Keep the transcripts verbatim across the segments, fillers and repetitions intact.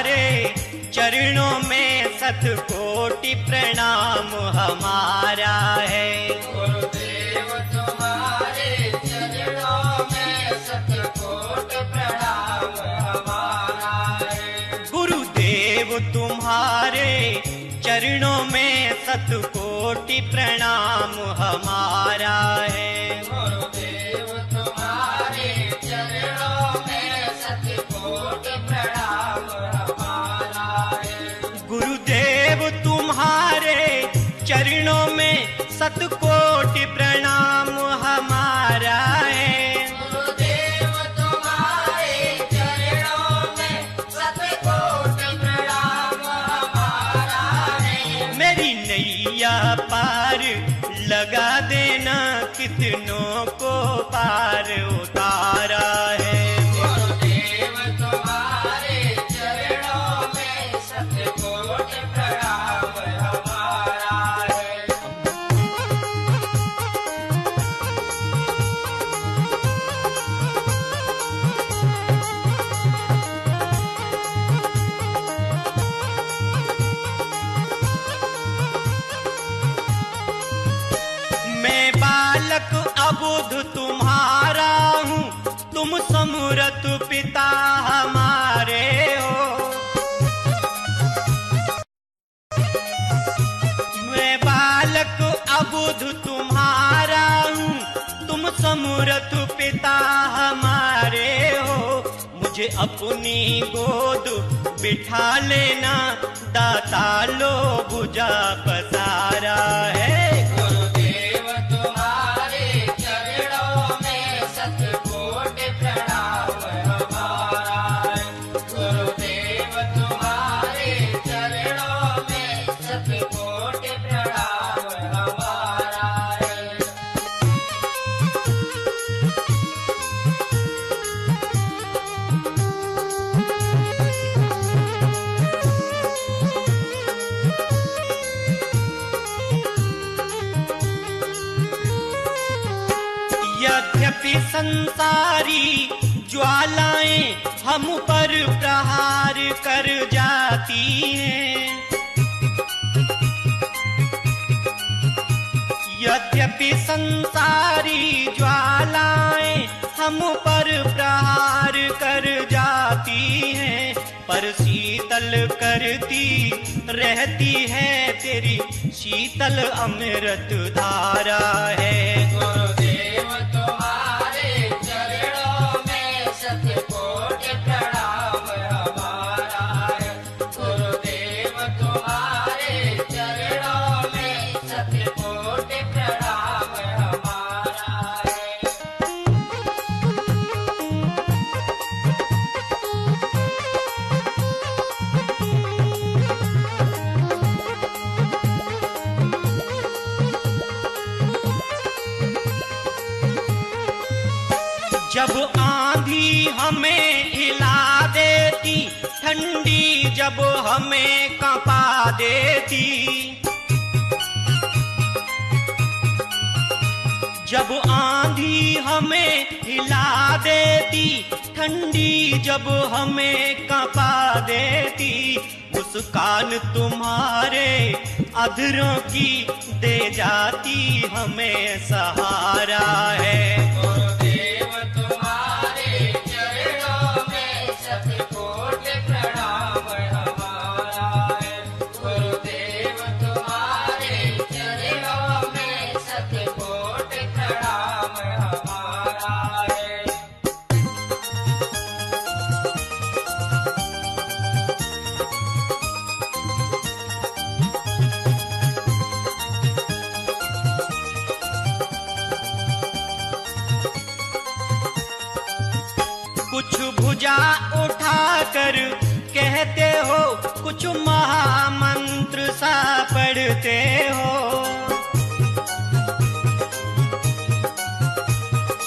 तुम्हारे चरणों में सत कोटि प्रणाम हमारा है। गुरुदेव तुम्हारे चरणों में सत कोटि प्रणाम हमारा है। गुरुदेव तुम्हारे चरणों में सत कोटि प्रणाम हमारा है। चरणों में सतकोटि प्रणाम हमारा है। गुरुदेव तुम्हारे चरणों में सतकोटि प्रणाम हमारा है। मेरी नैया पार लगा देना कितनों को पार उतारा है। अबुध तुम्हारा हूँ, तुम समरथ पिता हमारे हो। मैं बालक अबुध तुम्हारा हूँ, तुम समरथ पिता हमारे हो। मुझे अपनी गोद बिठा लेना, दाता लो भुजा पसारा है। यद्यपि संसारी ज्वालाएं हम पर प्रहार कर जाती हैं, यद्यपि संसारी ज्वालाएं हम पर प्रहार कर जाती हैं, पर शीतल करती रहती है तेरी शीतल अमृत धारा है। जब आंधी हमें हिला देती, ठंडी जब हमें कंपा देती, जब आंधी हमें हिला देती, ठंडी जब हमें कंपा देती, मुस्कान तुम्हारे अधरों की दे जाती हमें सहारा है। भुजा उठा कर कहते हो, कुछ महामंत्र सा पढ़ते हो,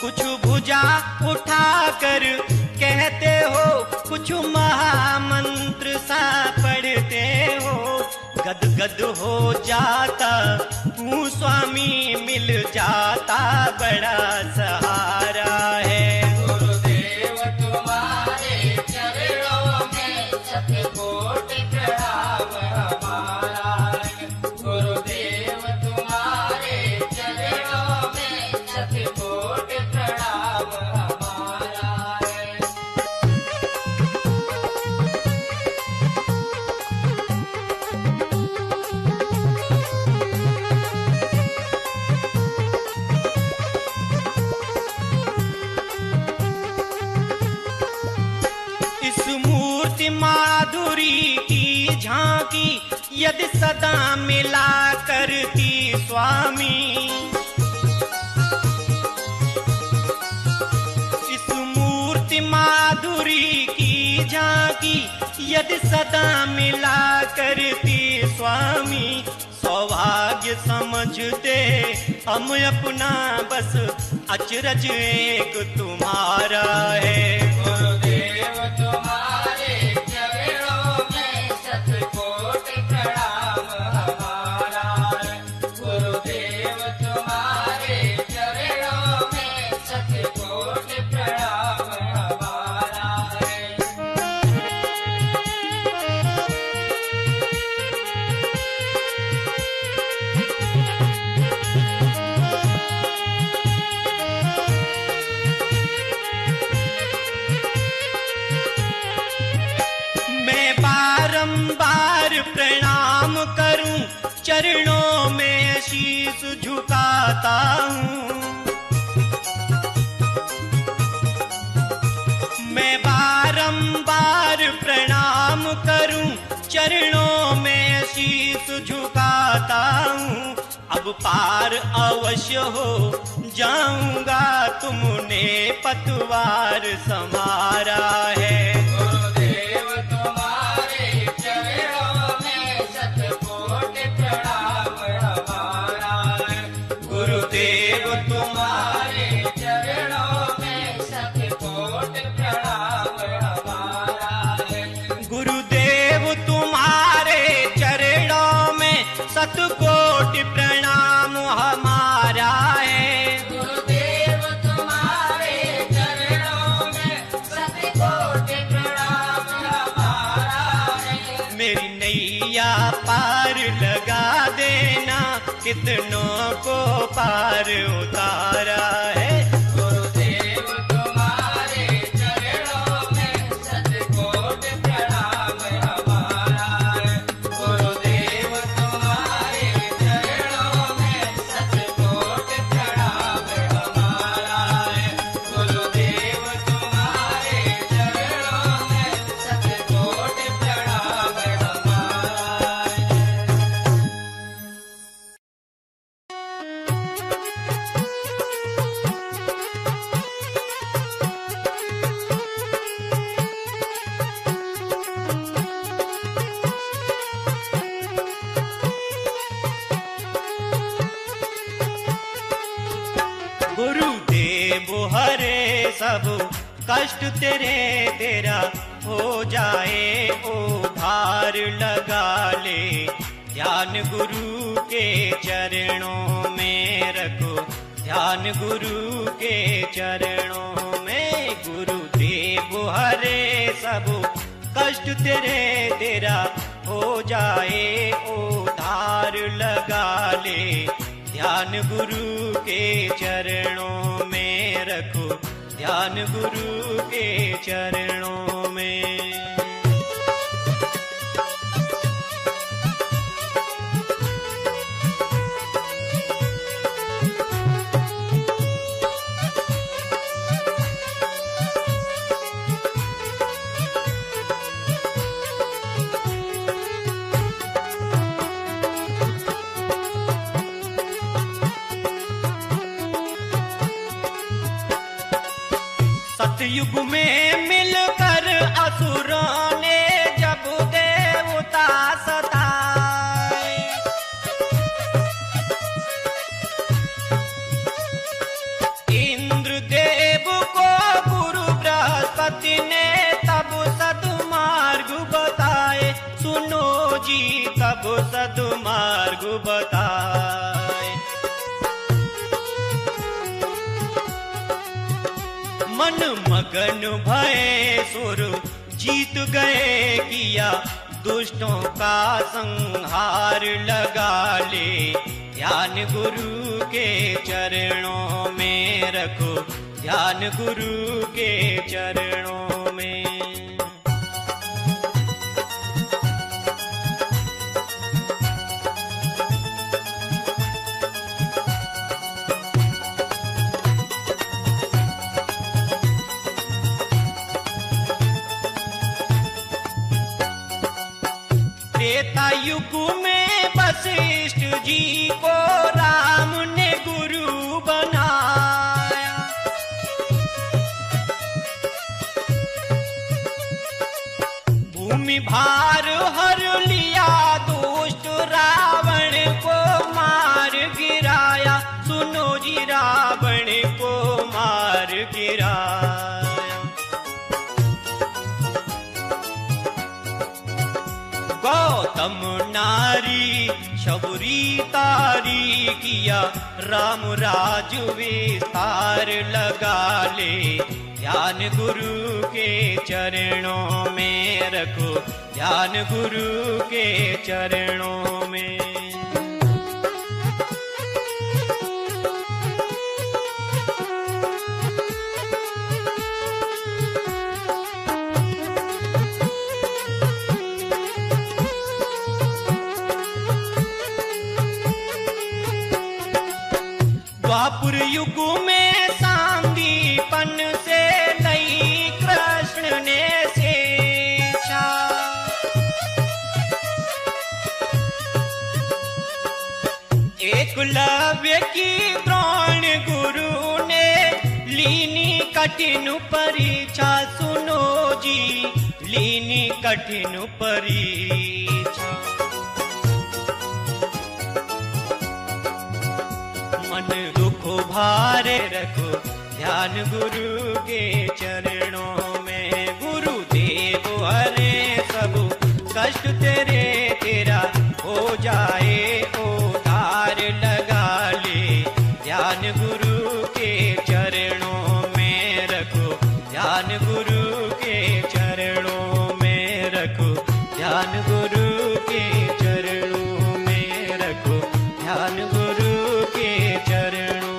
कुछ भुजा उठा कर कहते हो, कुछ महामंत्र सा पढ़ते हो। गदगद हो जाता हूँ स्वामी, मिल जाता बड़ा सहारा है। Go। की यदि सदा मिला करती स्वामी। इस मूर्ति माधुरी की झांकी यदि सदा मिला करती स्वामी। सौभाग्य समझते हम अपना बस अचरज एक तुम्हारा है। गुरुदेव तुम्हारे चरणों में शत कोटि प्रणाम हमारा। गुरुदेव तुम्हारे चरणों में शत कोटि प्रणाम हमारा है। प्रणाम करूं चरणों में शीश झुकाता हूं। मैं बारंबार प्रणाम करूं चरणों में शीश झुकाता हूं। अब पार अवश्य हो जाऊंगा तुमने पतवार संभारा है। कितनों को पार उतारा है। गुरुदेव तुम्हारे चरणों में शत कोटि प्रणाम हमारा है। गुरुदेव तुम्हारे चरणों में शत कोटि प्रणाम हमारा है। गुरुदेव तुम्हारे चरणों में शत कोटि प्रणाम हमारा है। सब कष्ट तेरे तेरा हो जाए ओ भार लगा ले। ध्यान गुरु के चरणों में रखो, ध्यान गुरु के चरणों में। गुरुदेव हरे सब कष्ट तेरे तेरा हो जाए ओ धार लगा ले। ध्यान गुरु के चरणों में रखो, ध्यान गुरु के चरणों में। युग में मिलकर असुरों ने जब देवता सताए, इंद्र देव को गुरु बृहस्पति ने तब सद्मार्ग बताए। सुनो जी तब सद्मार्ग बताए। मन मगन भये सुर जीत गए किया दुष्टों का संहार लगा ले। ध्यान गुरु के चरणों में रखो, ध्यान गुरु के चरणों में। कलयुग में वशिष्ठ जी को राम ने गुरु बनाया। भूमि भार हर लिया दुष्ट रावण को मार गिराया। सुनो जी रावण को मार गिराया। गौतम नारी शबरी तारी किया, राम राज विस्तार लगा ले। ध्यान गुरु के चरणों में रखो, ध्यान गुरु के चरणों में। द्वापुर युग में सांदीपन से नई कृष्ण ने सेछा। एकलव्य की द्रोण गुरु ने लीनी कठिन परीक्षा। सुनो जी लीनी कठिन परीक्षा। मन भारे रखो, ध्यान गुरु के चरणों में। गुरु देव हरे सब कष्ट तेरे, तेरा हो जाए उद्धार लगा ले। ध्यान गुरु के चरणों में रखो, ध्यान गुरु के चरणों में रखो, ध्यान गुरु के चरणों में रखो, ध्यान गुरु के चरणों।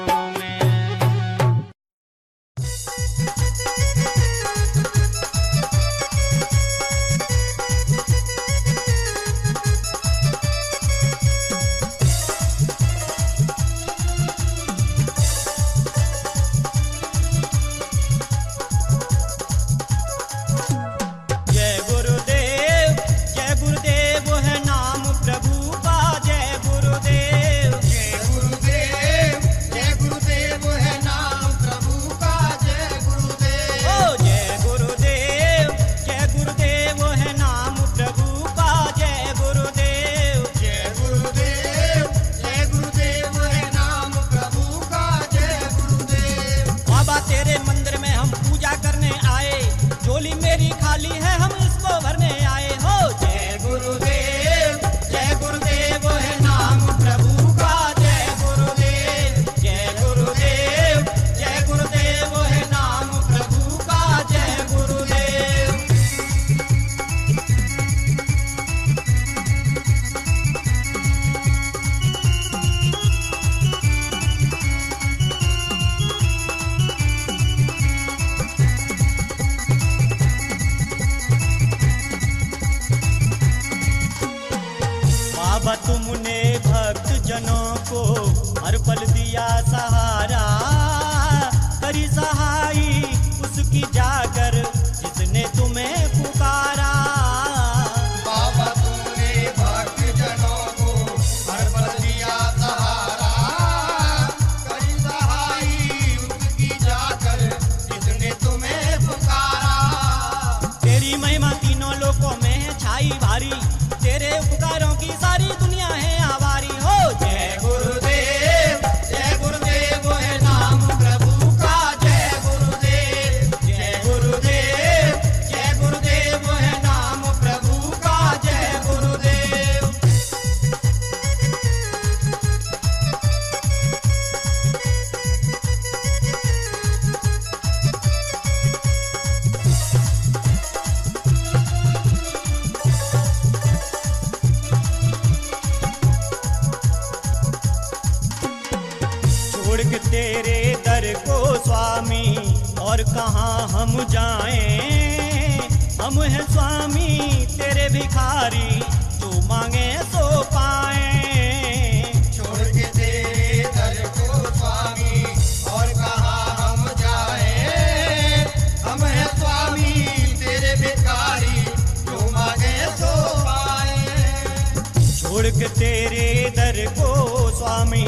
मुड़ के तेरे दर को स्वामी,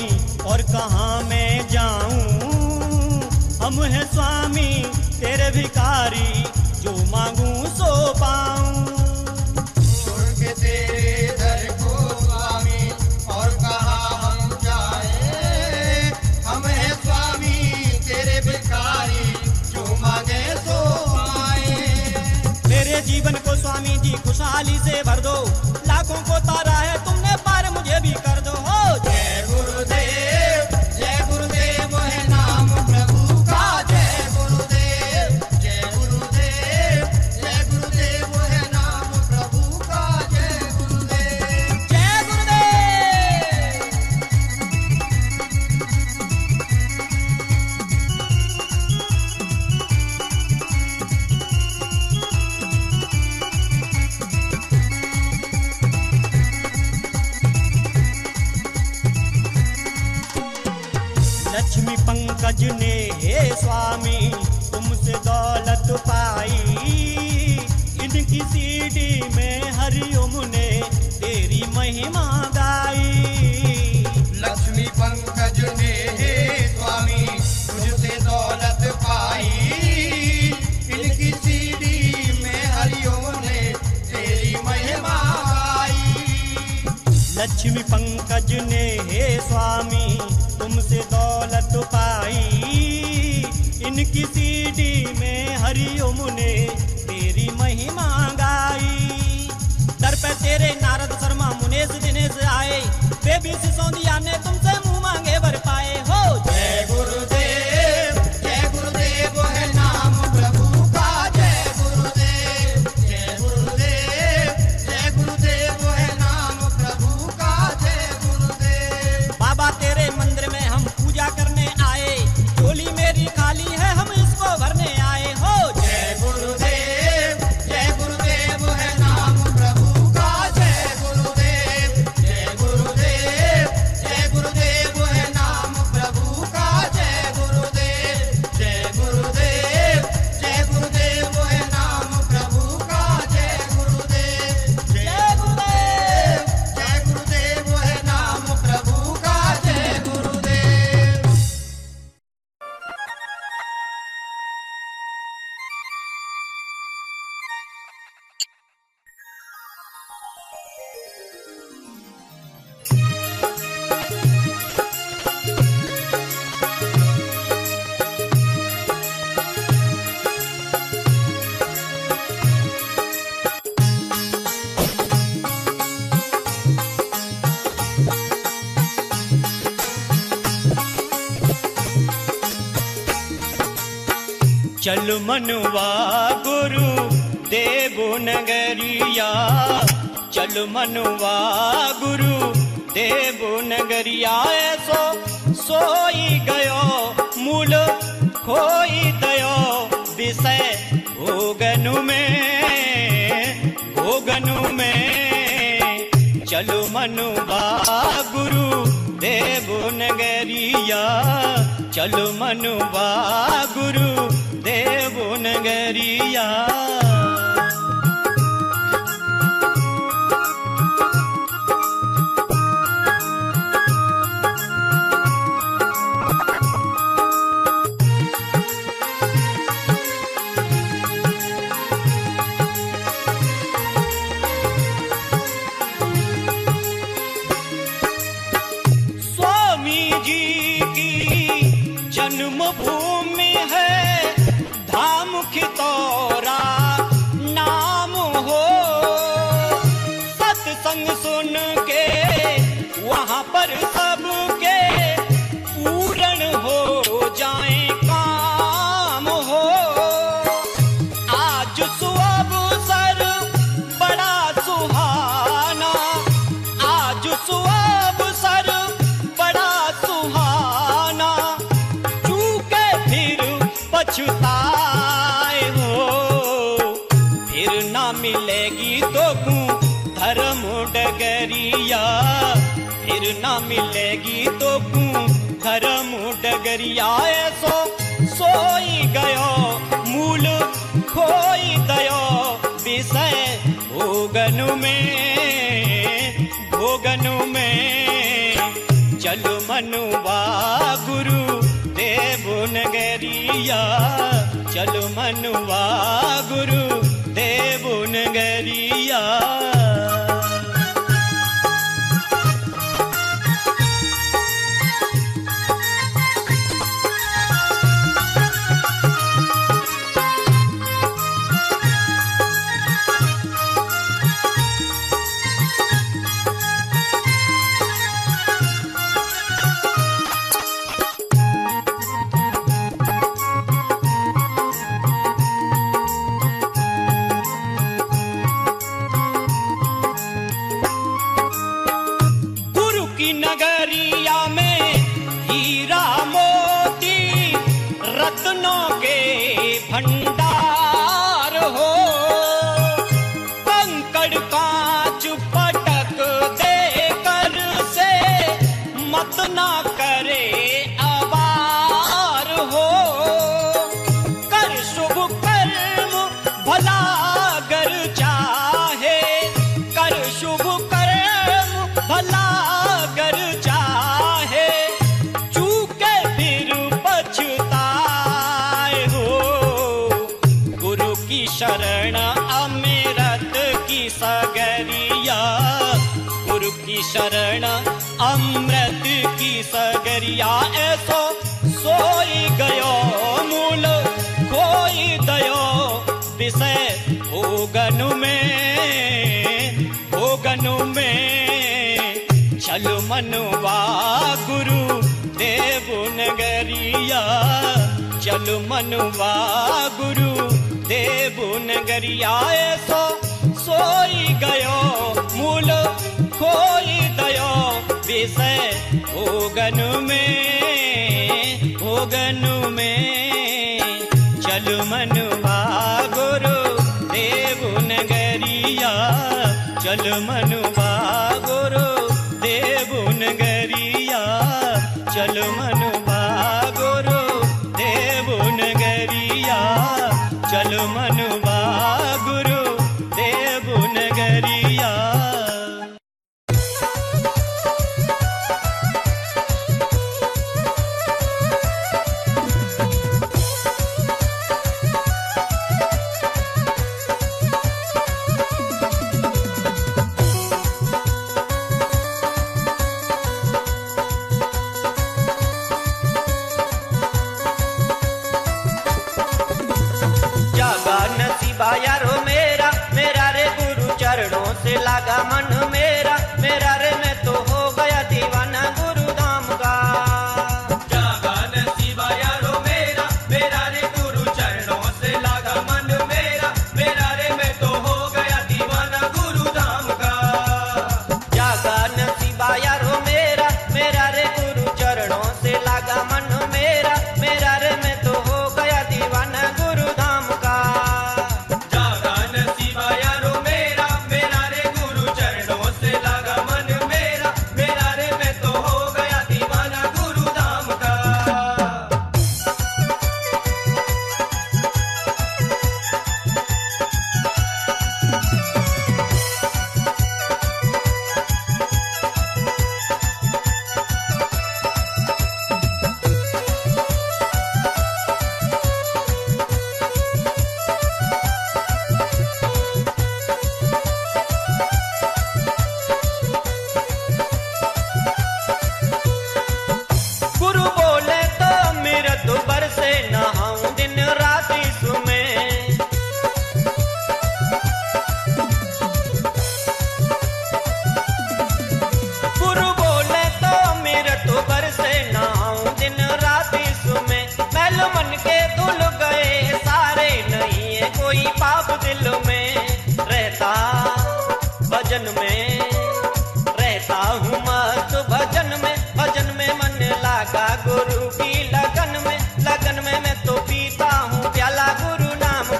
और कहाँ मैं जाऊं, हम हैं स्वामी तेरे भिखारी, जो मांगू सो पाऊं। मुड़ के तेरे दर को स्वामी, और कहाँ हम जाए, हम हैं स्वामी तेरे भिखारी, जो मांगे सो पाए। मेरे जीवन को स्वामी जी खुशहाली से भर दो, लाखों को तारा है तुमने पार, मुझे भी कर दो। हो जय गुरुदेव, जय गुरुदेव है नाम प्रभु का, जय गुरुदेव, जय गुरुदेव, जय गुरुदेव है नाम प्रभु का, जय गुरुदेव, जय पंकज ने हे स्वामी तुमसे दौलत पाई, इनकी सीढ़ी में हरिओम ने तेरी महिमा गाई। लक्ष्मी पंकज ने हे स्वामी तुझसे दौलत पाई, इनकी सीढ़ी में हरिओम ने तेरी महिमा गाई। लक्ष्मी पंकज ने हे स्वामी तुमसे दौलत पाई, इनकी सीढ़ी में हरिओम ने तेरी महिमा गाई। दर पे तेरे नारद शर्मा मुनेश दिनेश आए, बेबी सिसोदिया ने तुमसे मुंह मांगे भर पाए। हो जय गुरुदेव, जय गुरुदेव है नाम प्रभु का, जय गुरुदेव, जय गुरुदेव, जय गुरुदेव है नाम प्रभु का, जय गुरुदेव। बाबा तेरे मंदिर में करने आए, झोली मेरी खाली है हम इसको भरने आए। हो जय गुरुदेव, जय गुरुदेव है नाम प्रभु का, जय गुरुदेव, जय गुरुदेव, जय गुरुदेव है नाम प्रभु का, जय गुरुदेव, जय गुरुदेव, जय गुरुदेव है नाम प्रभु का, जय गुरुदेव, जय गुरुदेव, जय गुरुदेव है नाम प्रभु का, जय गुरुदेव। चल मनवा गुरु देव नगरिया, चल मनवा गुरु देव नगरिया, ऐसो सोई गयो मूल खोई दयो, विषय भोगनु में, भोगनु में। चल मनवा गुरु देव नगरिया, चल मनवा गुरु देव नगरिया। फिर ना मिलेगी तो धर्म डगरिया, ऐसो सोई गयो मूल खोई दयो, विषय भोगनु में, भोगनु दयाल मनुआ गुरु देवुन गरिया। शरण अमृत की सगरिया ऐसो सोई गयो मूल कोई दयो विषय भोगनु में भोगनु में। चलो मनुवा गुरु देवु नगरिया, चलो मनुवा गुरु देवु नगरिया ऐसो सोई गयो मूल कोई दया विषय भोगन में भोगन में। चल मनुवा गुरु देवु नगरिया, चल मनुवा गुरु देवु नगरिया, चल मनुवा गुरु देवु नगरिया, चल मनुवा गुरु देवु नगरिया। लागा मन मेरा मेरा रे मैं तो हो गया दीवाना गुरु धाम का। जागा नसीबा यारो मेरा मेरा रे गुरु चरणों से लागा मन मेरा मेरा रे मैं तो हो गया दीवाना गुरु धाम का। जागा नसीबा यारो मेरा मेरा रे गुरु चरणों से लागा मन मेरा मेरा रे मैं तो हो गया दीवाना गुरु धाम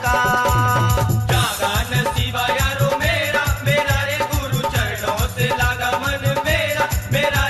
का। जागा नसीबा यारो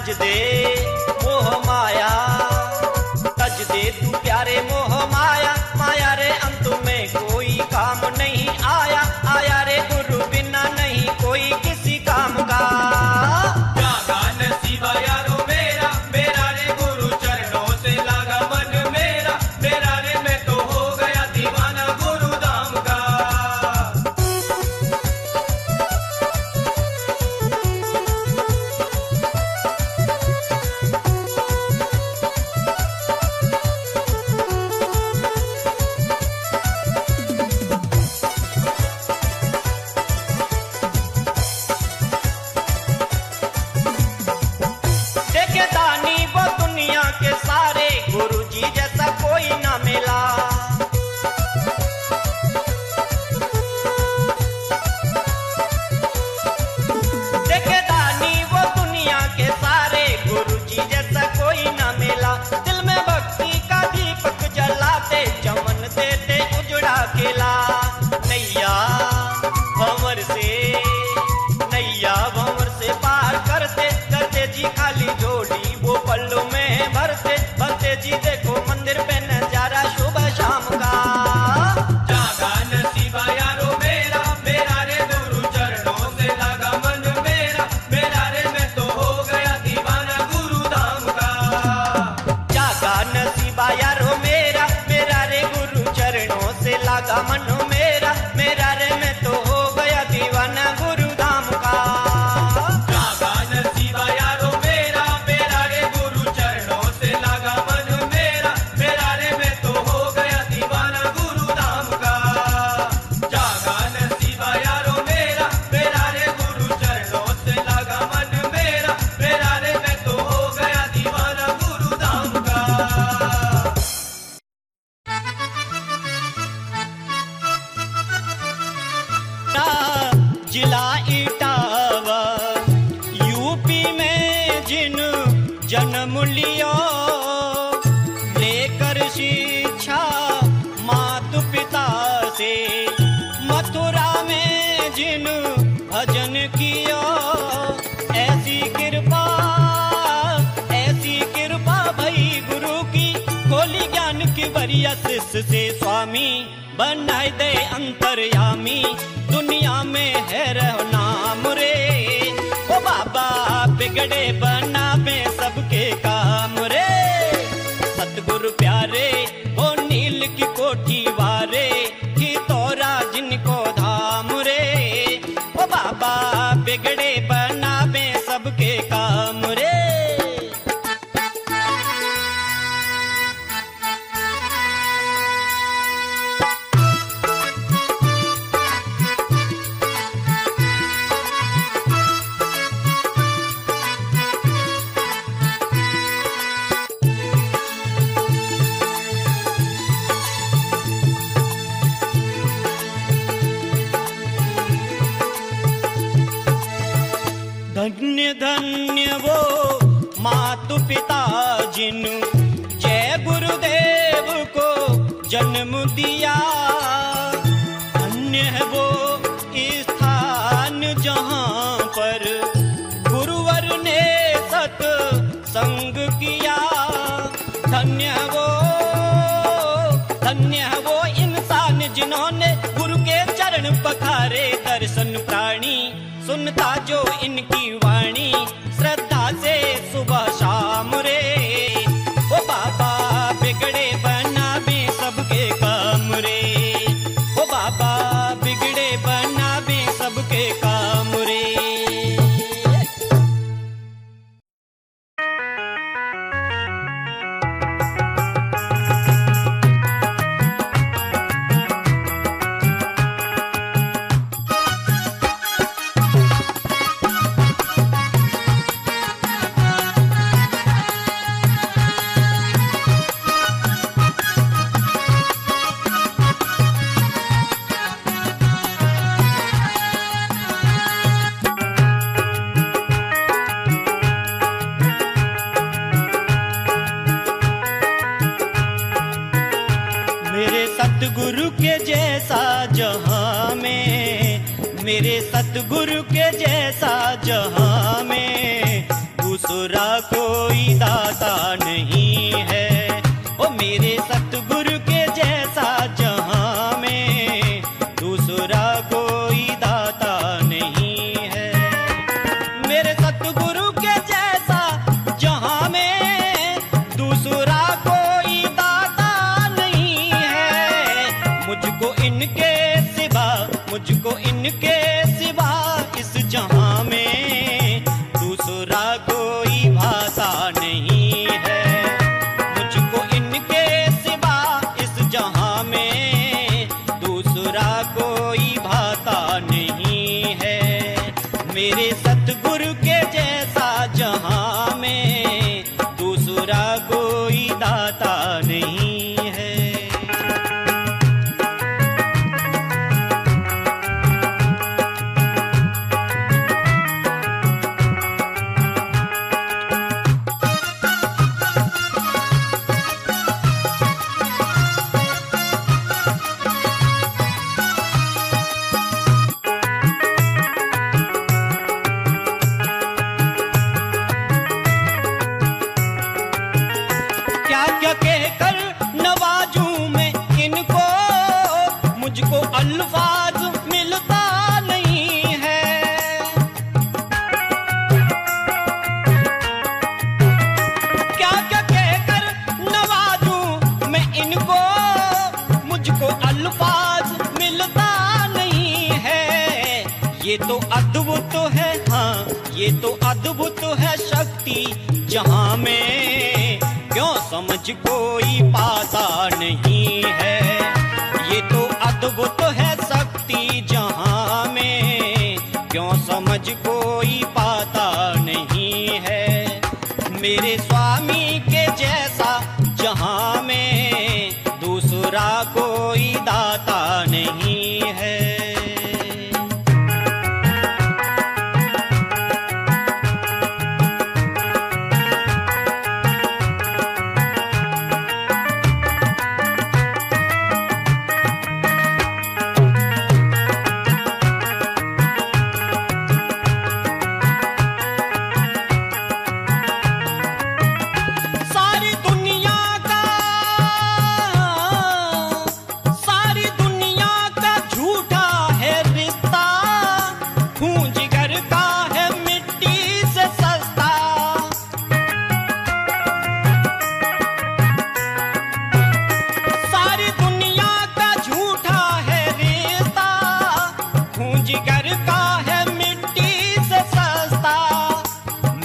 तज दे मोह माया, तज दे तू प्यारे मोह माया। माया रे अंत में कोई काम नहीं आया, आया रे गुरु बिना नहीं कोई किसी काम का। से स्वामी बनाए दे अंतर्यामी, दुनिया में है रहो नाम रे। ओ बाबा बिगड़े बनावे सबके काम रे, सतगुरु प्यारे ओ नील की कोठी वारे की तोरा जिनको धाम रे। ओ बाबा बिगड़े बनावे सबके काम रे। धन्य धन्य वो मातु पिता जिन जय गुरुदेव को जन्म दिया, धन्य है वो स्थान जहाँ पर गुरुवर ने सत संग किया। धन्य है वो, धन्य है वो इंसान जिन्होंने गुरु के चरण पखारे। दर्शन प्राणी सुनता जो इनकी वाणी, श्रद्धा से सुबह शाम रे। ओ बाबा बिगड़े बनावे सबके काम रे। ओ बाबा बिगड़े बनावे सबके काम रे। सतगुरु के जैसा जहाँ में दूसरा सतगुरु के जैसा जहाँ में दूसरा कोई दाता नहीं है। ये तो अद्भुत है, हाँ ये तो अद्भुत है शक्ति जहाँ में क्यों समझ कोई पाता नहीं है। ये तो अद्भुत है शक्ति जहाँ में क्यों समझ कोई पाता नहीं है। मेरे स्वामी के जैसा जहाँ में दूसरा कोई दाता नहीं है।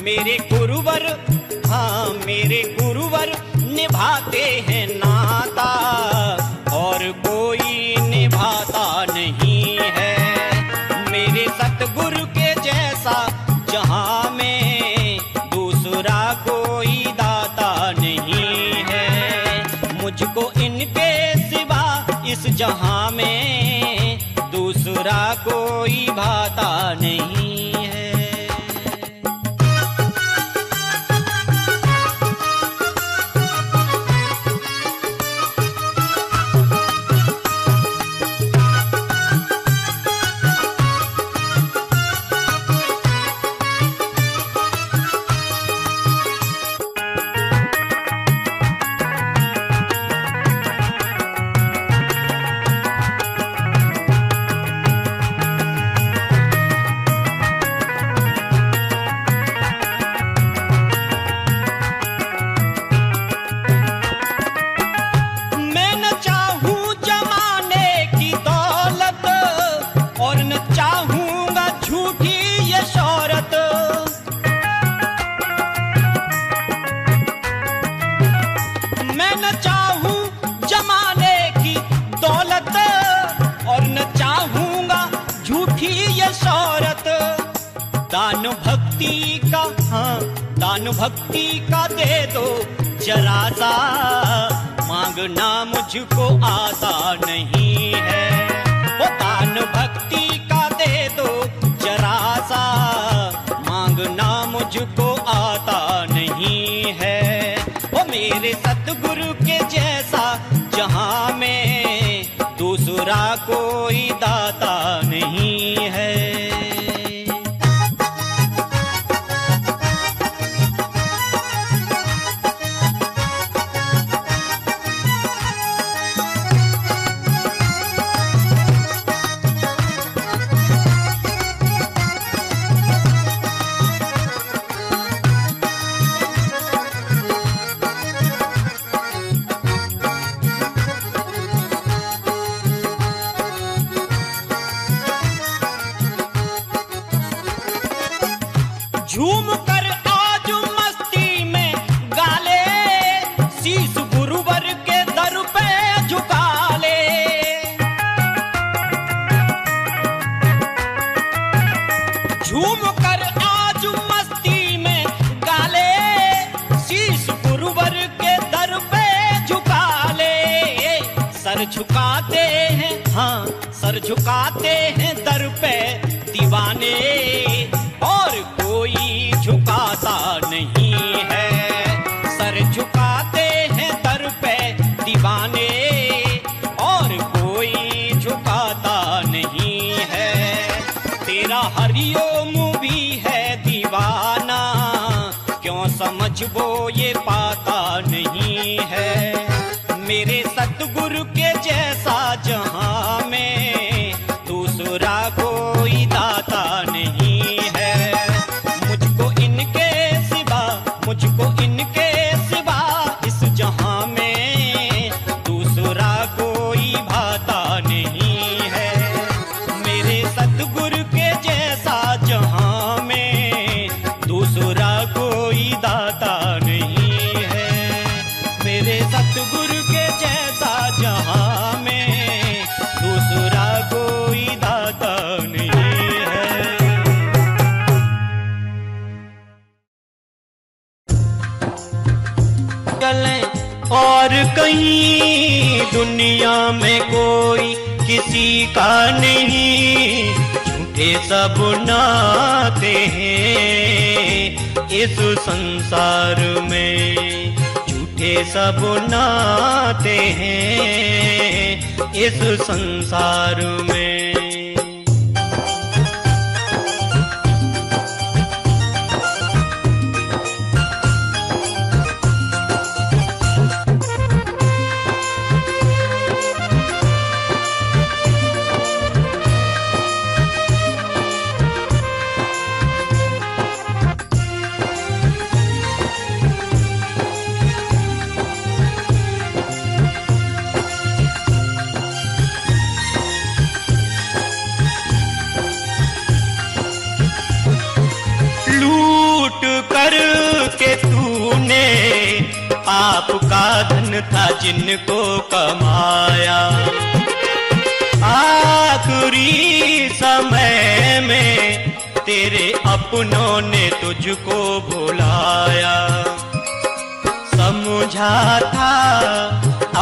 मेरे गुरुवर, हाँ मेरे गुरुवर निभाते हैं नाता और कोई निभाता नहीं है। मेरे सतगुरु के जैसा जहाँ में दूसरा कोई दाता नहीं है। मुझको इनके सिवा इस जहाँ में दूसरा कोई भाता नहीं है। दान भक्ति का, हाँ दान भक्ति का दे दो जरा सा, मांगना मुझको आता नहीं है। वो दान भक्ति का दे दो जरा सा, मांगना मुझको आता नहीं है। वो मेरे सतगुरु के जैसा जहाँ में दूसरा कोई दाता नहीं है। झूम कर आज मस्ती में गाले, शीश गुरुवर के दर पे झुका ले। झूम कर यहाँ सर झुकाते हैं दर पे दीवाने, और कोई झुकाता नहीं है। सर झुकाते हैं दर पे दीवाने, और कोई झुकाता नहीं है। तेरा हरिओम भी है दीवाना, क्यों समझ वो ये पाता नहीं है। मेरे सतगुरु के जैसा जहाँ में दूसरा कोई दाता नहीं है। मुझको इनके सिवा, मुझको इनके सिवा इस जहाँ में दूसरा कोई भाता नहीं है। मेरे सतगुरु के जैसा जहाँ में दूसरा कोई दाता नहीं है। मेरे सतगुरु के जैसा जहाँ और कहीं दुनिया में कोई किसी का नहीं। झूठे सब नाते हैं इस संसार में, झूठे सब नाते हैं इस संसार में। आपका धन था जिनको कमाया, आखिरी समय में तेरे अपनों ने तुझको बुलाया। समझा था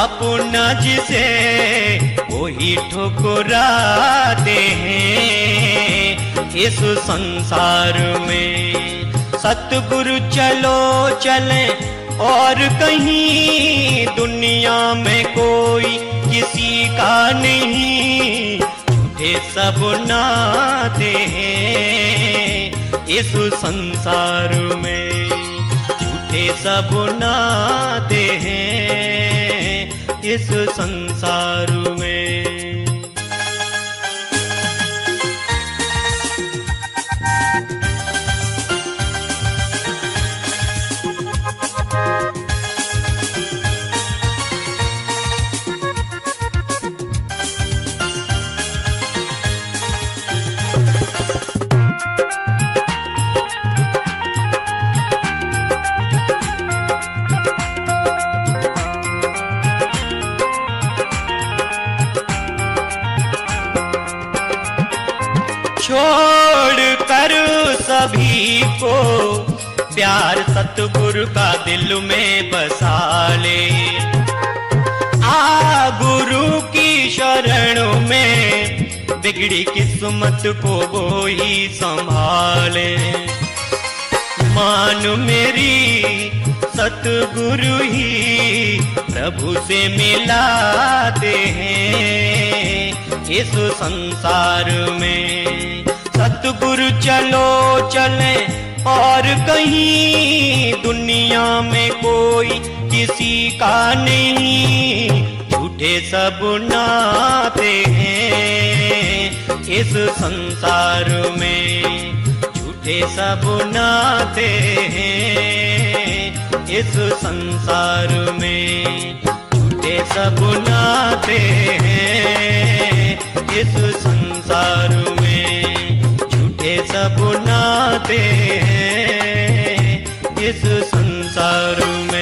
अपना जिसे वही ठुकराते हैं इस संसार में। सतगुरु चलो चलें और कहीं दुनिया में कोई किसी का नहीं। झूठे सब नाते हैं इस संसार में, झूठे सब नाते हैं इस संसार में। सभी को प्यार सतगुरु का दिल में बसा ले, आ गुरु की शरण में बिगड़ी किस्मत को वो ही संभाले। मान मेरी सतगुरु ही प्रभु से मिलाते हैं इस संसार में। सतगुरु चलो चले और कहीं दुनिया में कोई किसी का नहीं। झूठे सब नाते हैं इस संसार में, झूठे सब नाते हैं इस संसार में। झूठे सब नाते हैं इस संसार में, सब नाते हैं इस संसार में।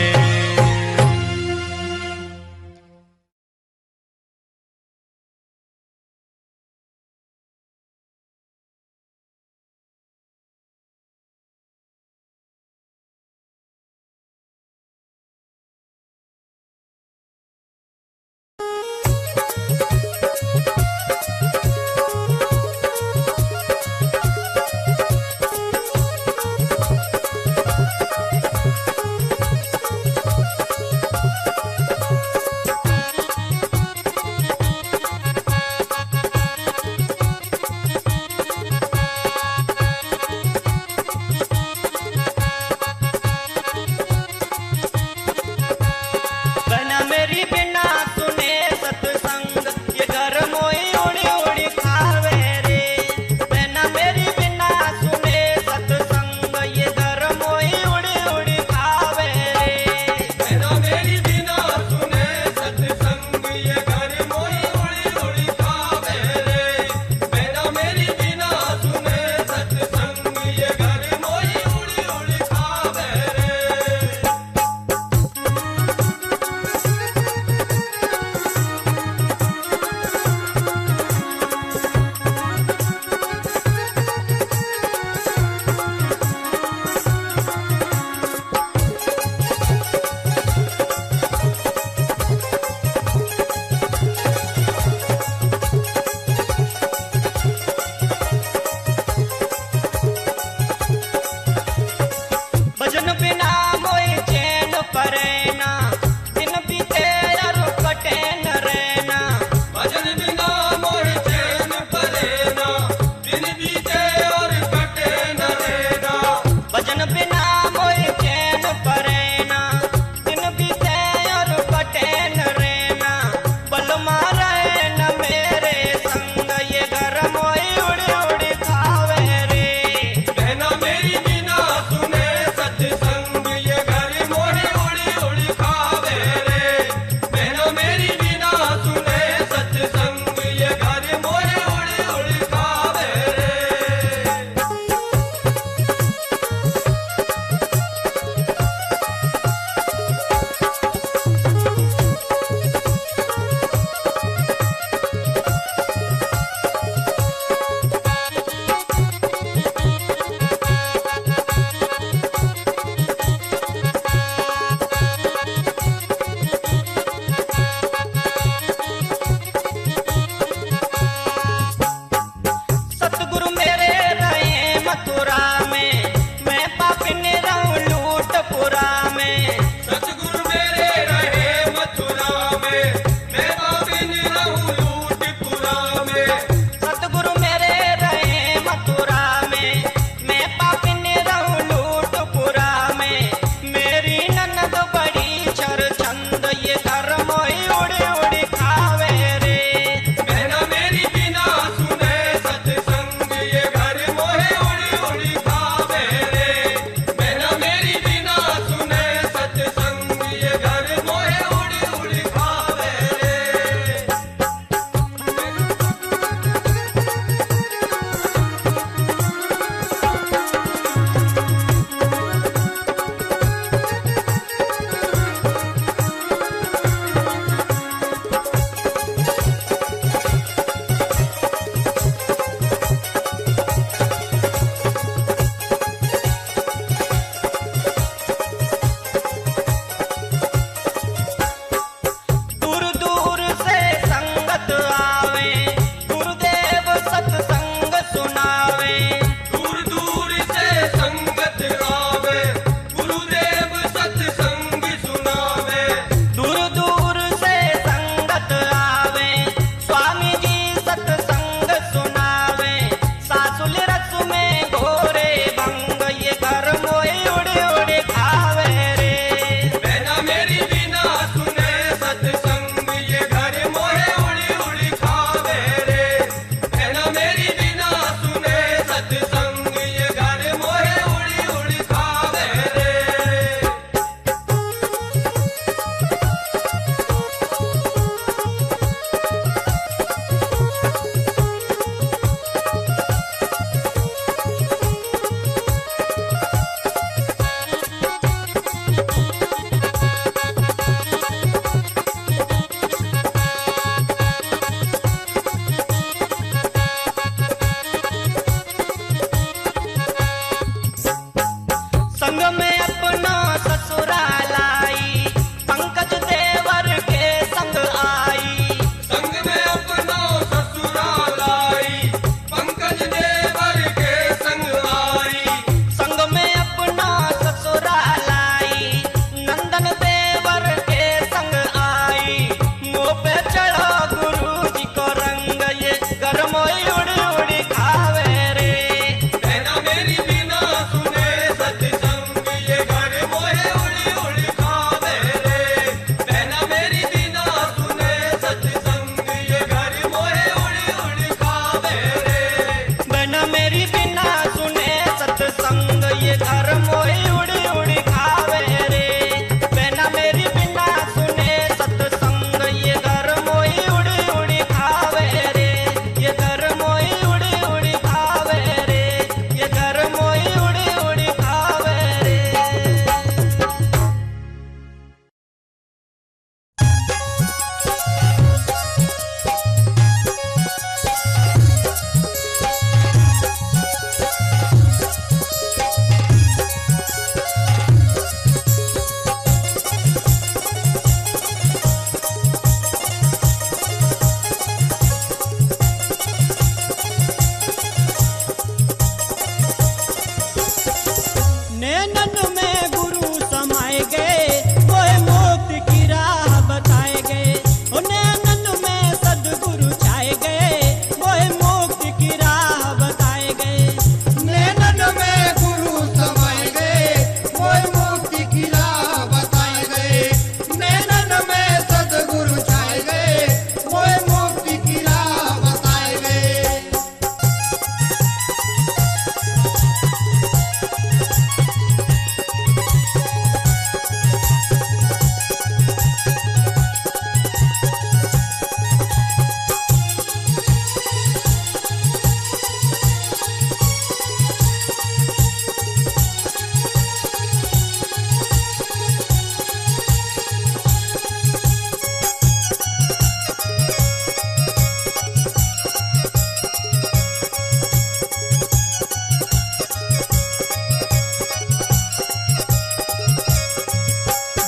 गए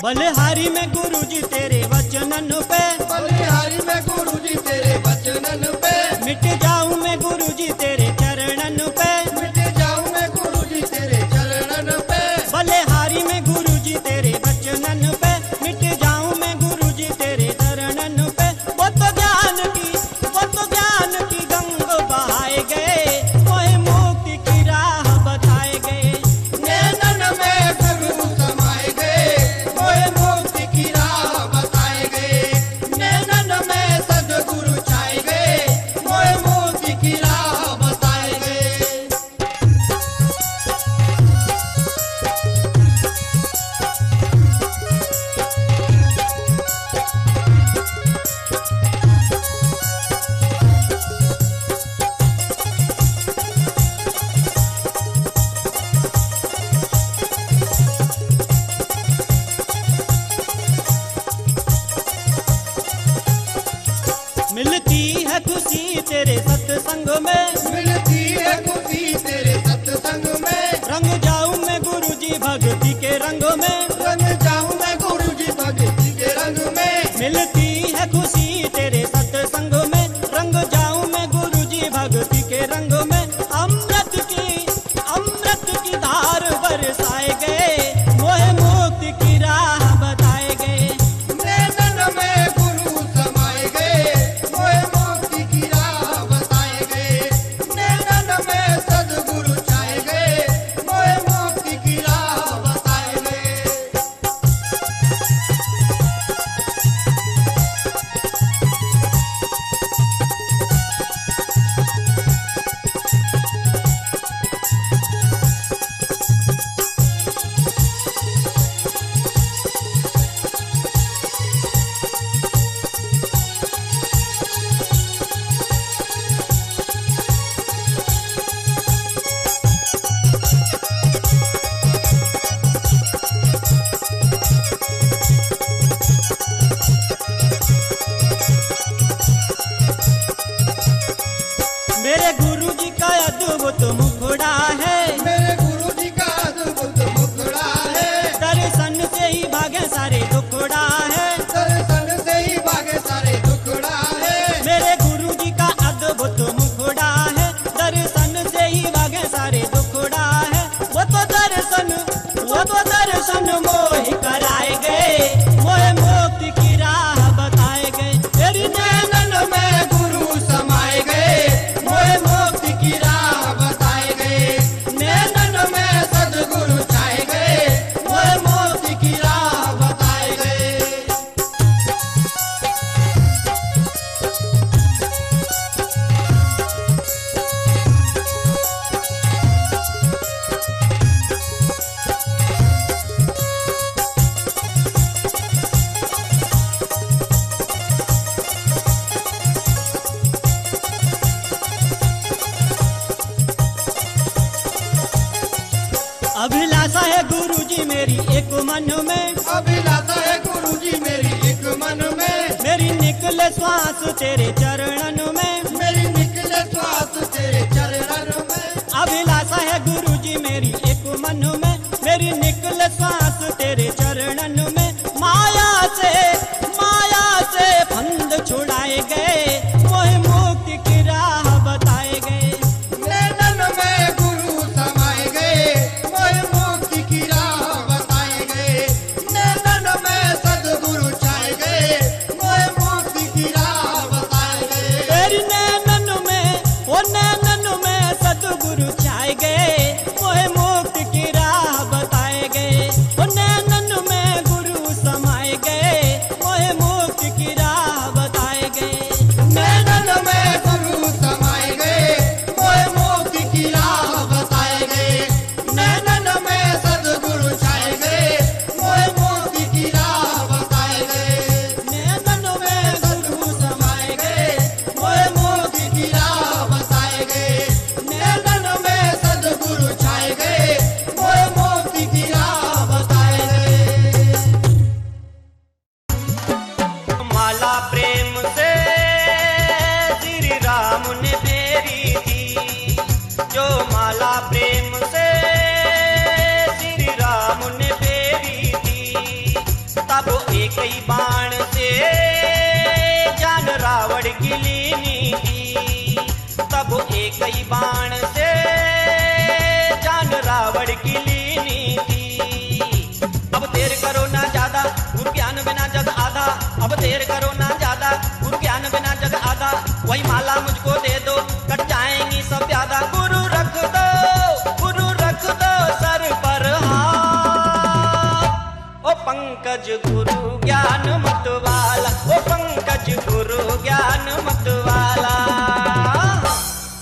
बलिहारी में गुरुजी तेरे वचनन पे, बलिहारी में गुरुजी तेरे वचनन पे, मिट जाऊं मैं गुरुजी तेरे चरणन पे, मिट जाऊं मैं गुरुजी तेरे चरणन पे, बलिहारी में गुरुजी तेरे वचनन पे, मिट जाऊं मैं गुरुजी तेरे चरणन पे। वो तो ज्ञान की वो तो ज्ञान की गंग बहाए गए, वही मुक्ति की राह बताए गए, नैनन में प्रभु समाए गए, वही मुक्ति की राह बताए गए, नैनन में सदगुरु छाए गए, वही मुक्ति की राह बताए गए। मिलती है खुशी तेरे सत्संग में, मिलती है खुशी तेरे सत्संग में, रंग जाऊं मैं गुरुजी भक्ति के रंग में, रंग जाऊं मैं गुरुजी भक्ति के रंग में, मिलती है खुशी तेरे सत्संग में, रंग जाऊं मैं गुरुजी भक्ति के रंग में। अमृत की अमृत की धार बरसाए गए, मोह मुक्ति की राह बताए गए, नैनन में गुरु समाए गए, मोह मुक्ति की राह बताए गए, नैनन में सदगुरु छाए गए, मोह मुक्ति की राह बताए गए। मेरे गुरुजी का अद्भुत मुखड़ा है, मेरे गुरुजी का अद्भुत मुखड़ा है, दर्शन से ही भागे सारे दुखड़ा है, दर्शन से ही भागे सारे दुखड़ा है, मेरे गुरुजी का अद्भुत मुखड़ा है, दर्शन से ही भागे सारे दुखड़ा है। वो तो दर्शन वो तो दर्शन मोहि कराए गए, मोह मुक्ति की राह बताए गए, तेरी नैनन में गुरु समाए गए, मोह मुक्ति की राह बताए गए, नैनन में सदगुरु छाए गए, मोह मुक्ति की राह बताए गए। अभिलाषा है गुरुजी मेरी एक मन में, अभिलाषा है गुरुजी मेरी एक मन में, मेरी निकले श्वास तेरे चरणन में, मेरी निकले श्वास तेरे चरणन में, अभिलाषा है गुरुजी मेरी एक मन में, मेरी निकले श्वास तेरे चरणन में। माया से माया से फंद छुड़ाए गए, मोह मुक्ति की राह बताए गए, नैनन में गुरु समाए गए, मोह मुक्ति की राह बताए गए, नैनन में सदगुरु छाए गए, मोह मुक्ति की राह बताए गए। तेरी नैनन में ओ नैनन में सतगुरु छाए गए, मोह मुक्ति की राह बताए गए, ओ नैनन गई बाण से जान रावण की लीनी की। तब एक गई बाण से जान रावण की लीनी की। अब देर करो ना ज्यादा गुरु ज्ञान बिना जग आधा। अब देर करो ना ज्यादा गुरु ज्ञान बिना जग आधा। वही माला मुझको दे दो कट जाएंगी सब ज्यादा। गुरु रख दो गुरु रख दो सर पर हाथ। ओ पंकज गुरु ज्ञान मत वाला। ओ पंकज गुरु ज्ञान मत वाला।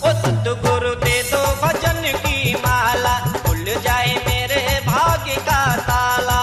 ओ सतगुरु दे दो भजन की माला। खुल जाए मेरे भाग्य का ताला।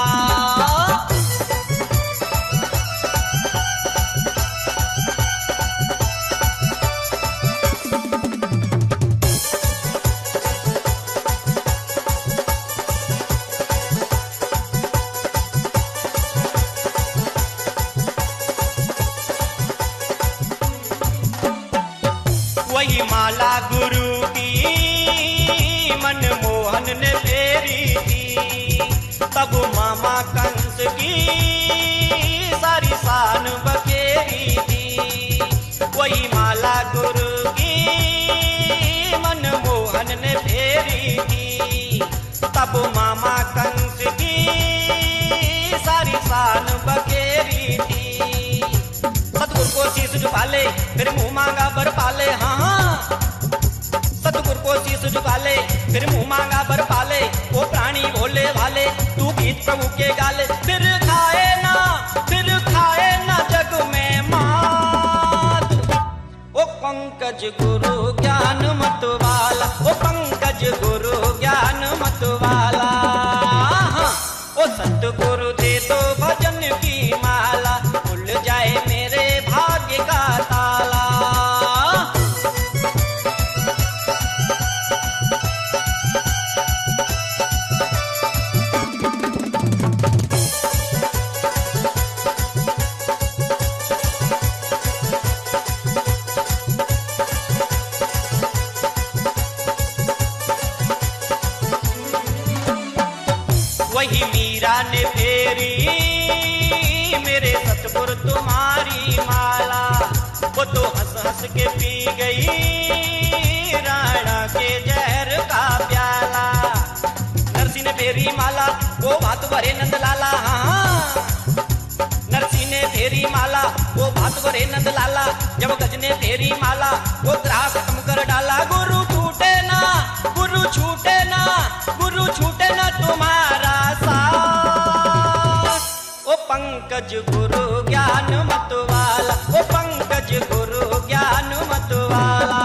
वही माला गुरु की मनमोहन ने फेरी थी। तब मामा कंस की सारी शान बखेरी थी। वही माला गुरु की मनमोहन ने फेरी थी। तब मामा कंस की सारी शान बखेरी थी। सतगुरु को शीश झुका ले फिर मुँह मांगा बर पाले। हाँ झुकाले फिर मुँह मांगा बर पाले। वो प्राणी भोले वाले तू गीत प्रभु के गाले। फिर खाए ना फिर खाए ना जग में मात। ओ पंकज गुरु ज्ञान मत वाला। ओ पंकज गुरु ज्ञान मत वाला। ओ सतगुरु दे दो भजन की माला। खुल जाए मेरे भाग्य का ताला। वही मीरा ने फेरी मेरे सतगुरु तुम्हारी माला। वो तो हंस हंस के पी गई राणा के जहर का प्याला। नरसी ने फेरी माला वो भात भरे नंदलाला। हाँ नरसी ने फेरी माला वो भात भरे नंदलाला। जब गज ने फेरी माला वो ग्रास खत्म कर डाला। गुरु छूटे ना गुरु छूटे ना गुरु छूटे ना तुम्हारा। पंकज गुरु ज्ञान मत वाला। ओ पंकज गुरु ज्ञान मत वाला।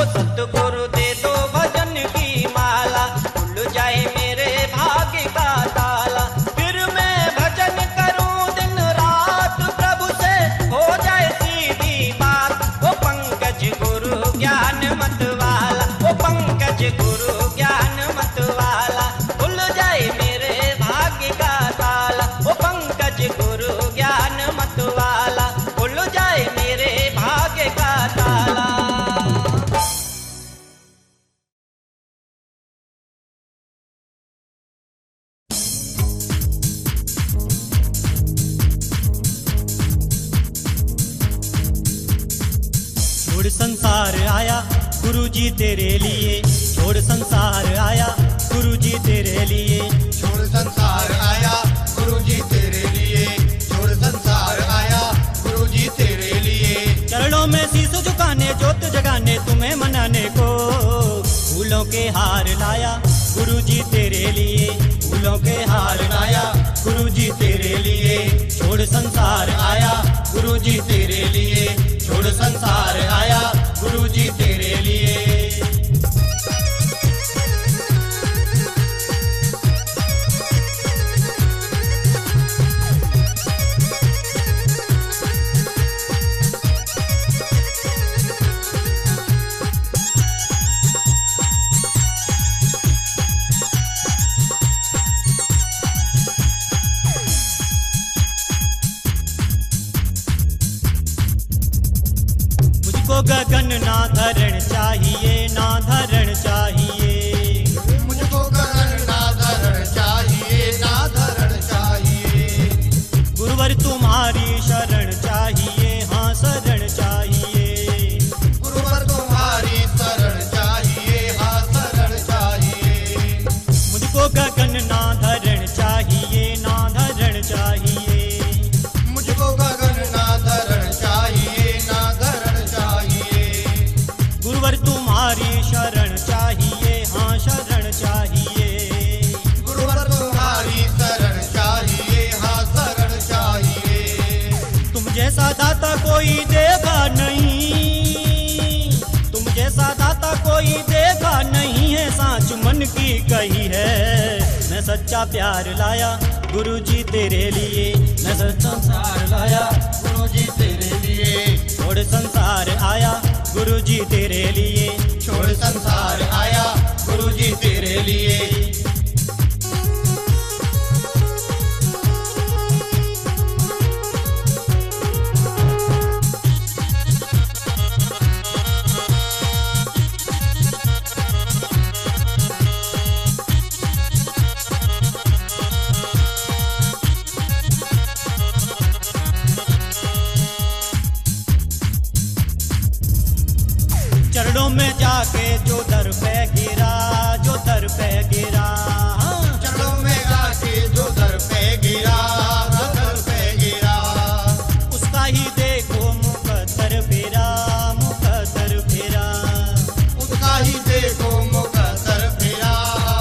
ओ सतगुरु दे दो भजन की माला। खुल जाए मेरे भाग्य का ताला। फिर मैं भजन करूं दिन रात प्रभु से हो जाए सीधी बात। ओ पंकज गुरु ज्ञान मत वाला। ओ पंकज गुरु ज्ञान मत वाला। खुल जाए मेरे भाग्य का ताला। ओ पंकज गुरु ज्ञान मत वाला। खुल जाए मेरे भाग्य का ताला। छोड़ संसार आया गुरुजी तेरे लिए। छोड़ संसार आया गुरुजी तेरे लिए। छोड़ संसार आया गुरुजी तेरे लिए। छोड़ संसार आया गुरुजी तेरे लिए। चरणों में शीश झुकाने जोत जगाने तुम्हें मनाने को फूलों के हार लाया गुरुजी तेरे लिए। फूलों के हार लाया गुरुजी तेरे लिए। छोड़ संसार आया गुरुजी तेरे लिए। छोड़ संसार आया गुरुजी तेरे लिए। गगन ना धरण चाहिए ना धरण चाहिए। मुझको गगन ना धरण चाहिए ना धरण चाहिए। गगन ना धरण चाहिए, ना धरण चाहिए, मुझको गगन ना धरण चाहिए, ना धरण चाहिए। गुरुवर तुम्हारी शरण चाहिए, हाँ शरण चाहिए, गुरुवर तुम्हारी शरण चाहिए, हाँ शरण चाहिए। तुम जैसा दाता कोई देगा नहीं, तुम जैसा दाता कोई देगा नहीं, साँच मन की कही है। मैं सच्चा प्यार लाया गुरुजी तेरे लिए, मैं सच्चा संसार लाया गुरुजी तेरे लिए, छोड़ संसार आया गुरुजी तेरे लिए, छोड़ संसार आया गुरुजी तेरे लिए। चरणों में जाके जो दर पे गिरा, जो दर पे गिरा, चरणों में जाके जो दर पे गिरा, जो दर पे गिरा, उसका ही देखो मुकद्दर फेरा, मुकद्दर फेरा, उसका ही देखो मुकद्दर फेरा,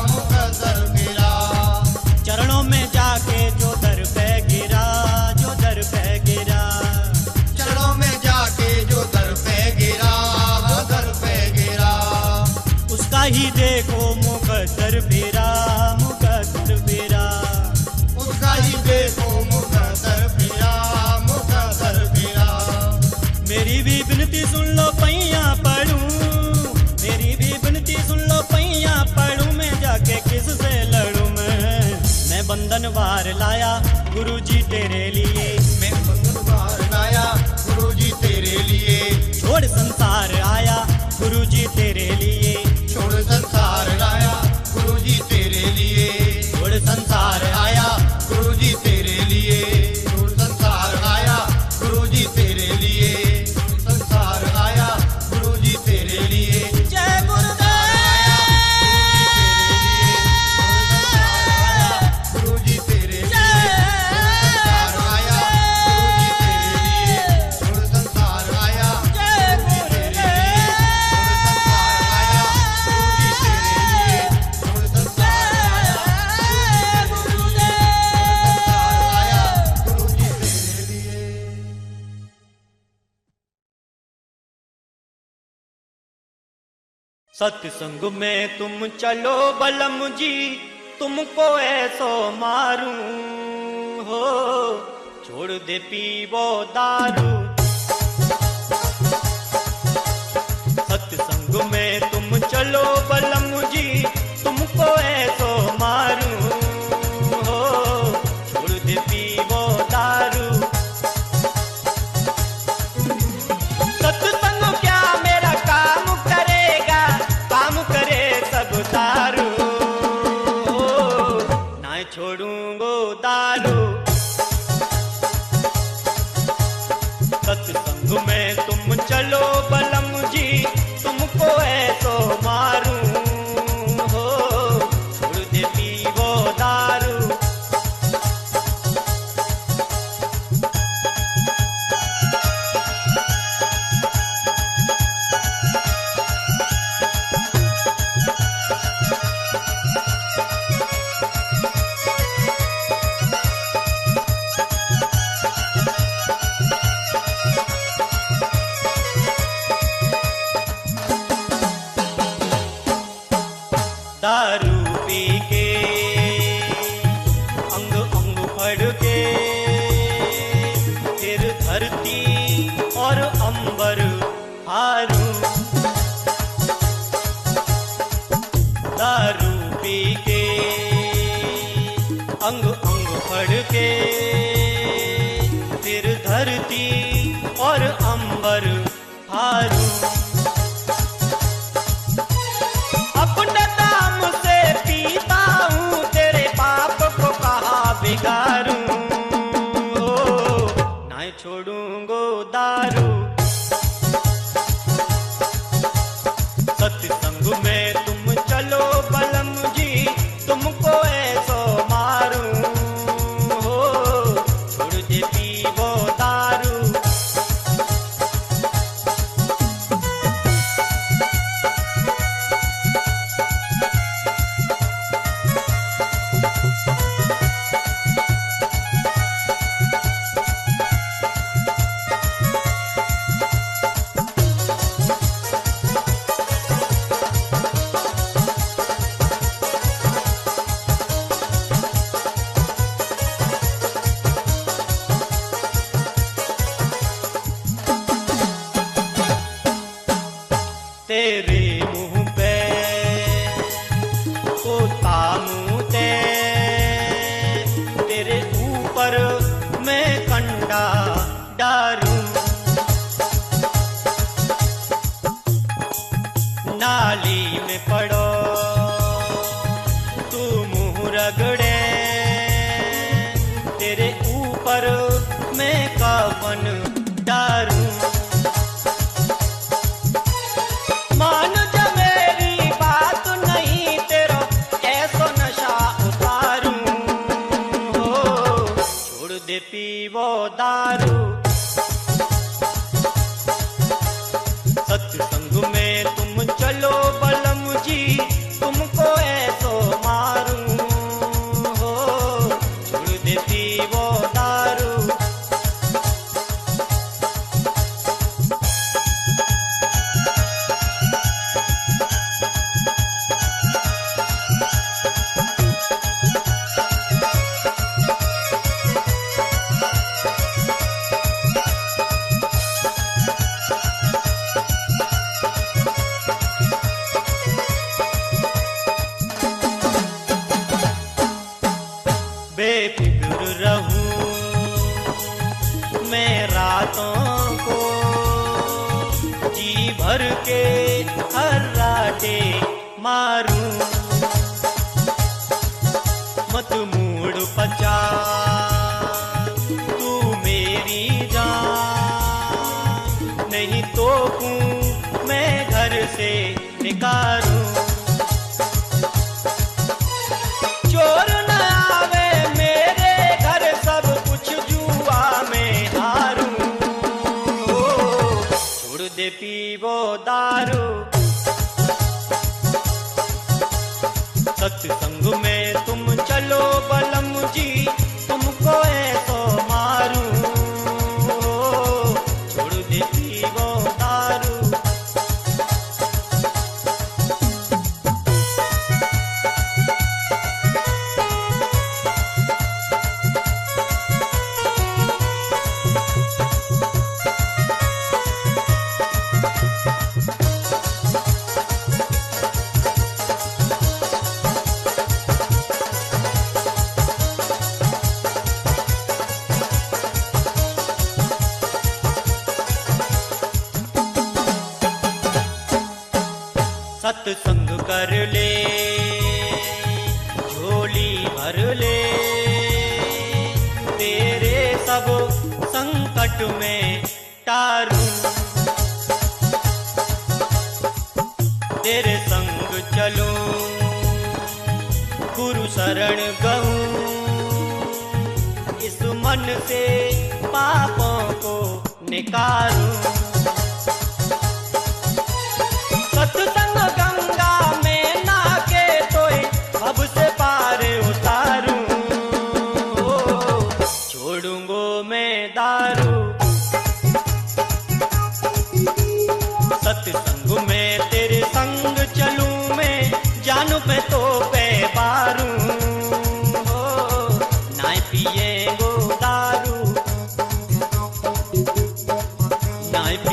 मुकद्दर फेरा। चरणों में जाके जो दर पे गिरा, जो दर पे गिरा, चरणों में जाके जो दर पे गिरा, ही देखो मुकद्दर फेरा, मुकद्दर फेरा, उसका ही देखो मुकद्दर फेरा, मुकद्दर फेरा। मेरी भी विनती सुन लो पैया पढ़ूं, मेरी भी विनती सुन लो पैया पढ़ूं, मैं जाके किससे लड़ूं। मैं मैं बंधनवार लाया गुरुजी तेरे लिए, मैं बंधनवार लाया गुरुजी तेरे लिए, छोड़ संसार आया गुरुजी तेरे लिए, छोड़ संसार आया गुरुजी तेरे लिए, छोड़ संसार आया गुरुजी तेरे लिए, छोड़ संसार आया गुरुजी तेरे लिए, छोड़ संसार आया गुरुजी तेरे लिए। जय गुरुदेव गुरुजी तेरे लिए, संसार आया गुरुजी तेरे लिए, छोड़ संसार आया गुरुजी तेरे लिए। सत्संग में तुम चलो बलम जी, तुमको ऐसो मारूं हो, छोड़ दे पीवो दारू। सत्संग में तुम चलो बलम जी, तुमको ऐसो मारूं हो, छोड़ दे पीवो दारू। छोड़ूंगो दारू। सत्संग में तुम चलो बलम जी, तुमको ऐसो मारूं हो, छोड़ दे पीवो दारू। दारू पी के अंग अंग फड़ के, फिर धरती और अंबर हारू। अपने दाम से पीता हूँ, तेरे पाप को कहाँ बिगारूं, ना छोड़ूंगो दारू। सत्संग में तुम चलो बलम जी, तुमको I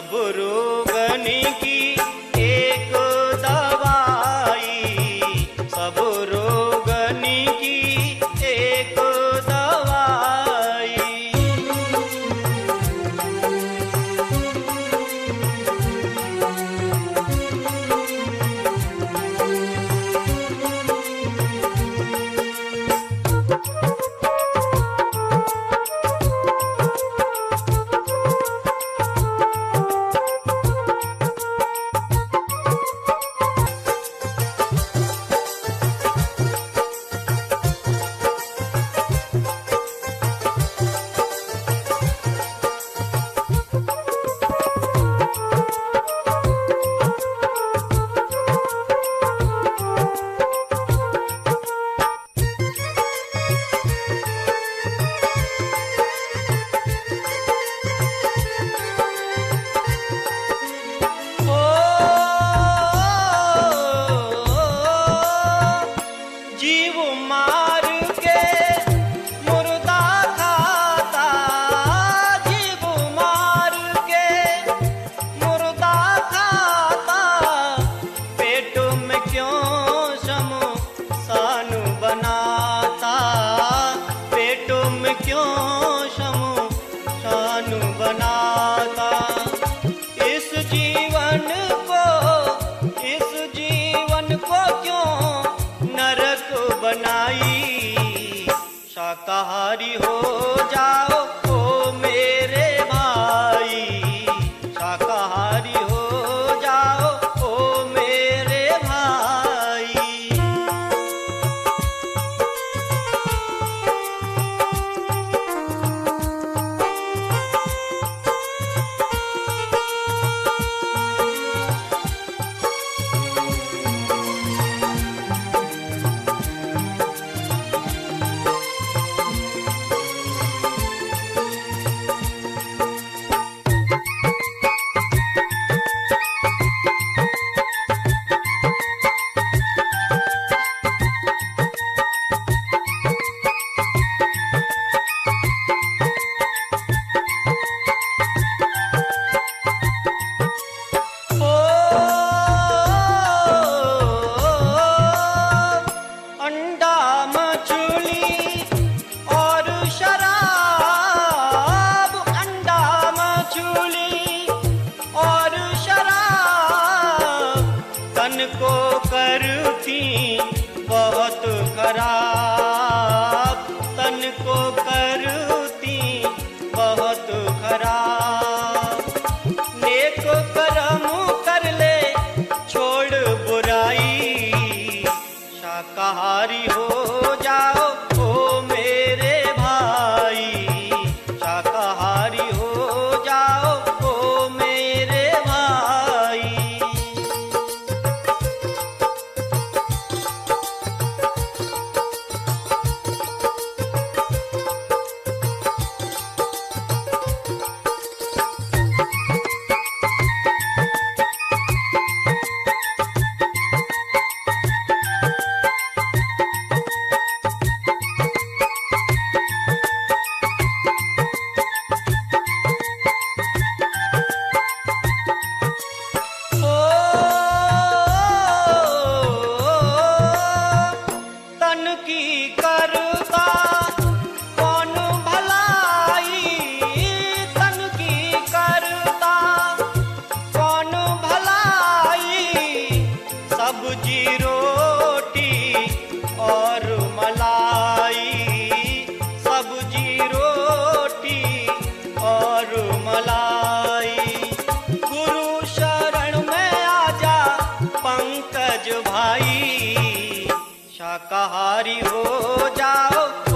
सबरू बनी की एक दवाई, सबरू बनी की एक दवाई। शाकाहारी हो जाओ ओ मेरे भाई, शाकाहारी हो जाओ ओ मेरे को करती बहुत खराब, तन को करती बहुत खराब। नेक कर्म कर ले छोड़ बुराई, शाकाहारी हो जाओ ओ मेरे भाई, शाकाहारी हो जाओ ओ मेरे भाई। शाकाहारी हो जाओ।